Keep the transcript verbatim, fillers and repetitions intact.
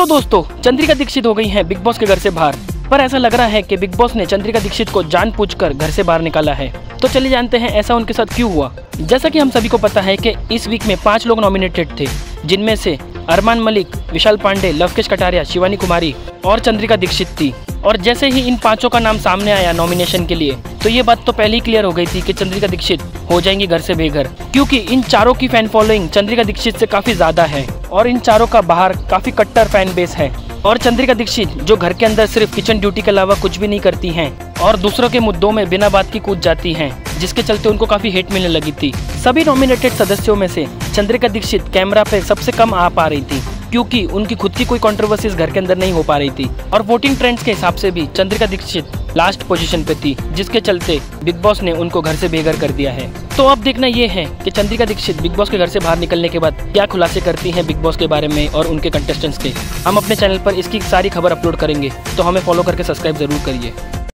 सो दोस्तों, चंद्रिका दीक्षित हो गई हैं बिग बॉस के घर से बाहर। पर ऐसा लग रहा है कि बिग बॉस ने चंद्रिका दीक्षित को जानबूझकर घर से बाहर निकाला है। तो चलिए जानते हैं ऐसा उनके साथ क्यों हुआ। जैसा कि हम सभी को पता है कि इस वीक में पांच लोग नॉमिनेटेड थे, जिनमें से अरमान मलिक, विशाल पांडे, लवकेश कटारिया, शिवानी कुमारी और चंद्रिका दीक्षित थी। और जैसे ही इन पांचों का नाम सामने आया नॉमिनेशन के लिए, तो ये बात तो पहले ही क्लियर हो गई थी कि चंद्रिका दीक्षित हो जाएंगी घर से बेघर, क्योंकि इन चारों की फैन फॉलोइंग चंद्रिका दीक्षित से काफी ज्यादा है और इन चारों का बाहर काफी कट्टर फैन बेस है। और चंद्रिका दीक्षित जो घर के अंदर सिर्फ किचन ड्यूटी के अलावा कुछ भी नहीं करती हैं और दूसरों के मुद्दों में बिना बात की कूद जाती हैं, जिसके चलते उनको काफी हिट मिलने लगी थी। सभी नॉमिनेटेड सदस्यों में से चंद्रिका दीक्षित कैमरा पे सबसे कम आ पा रही थी, क्योंकि उनकी खुद की कोई कंट्रोवर्सीज घर के अंदर नहीं हो पा रही थी। और वोटिंग ट्रेंड्स के हिसाब से भी चंद्रिका दीक्षित लास्ट पोजीशन पे थी, जिसके चलते बिग बॉस ने उनको घर से बेघर कर दिया है। तो अब देखना ये है कि चंद्रिका दीक्षित बिग बॉस के घर से बाहर निकलने के बाद क्या खुलासे करती हैं बिग बॉस के बारे में और उनके कंटेस्टेंट्स के। हम अपने चैनल पर इसकी सारी खबर अपलोड करेंगे, तो हमें फॉलो करके सब्सक्राइब जरूर करिए।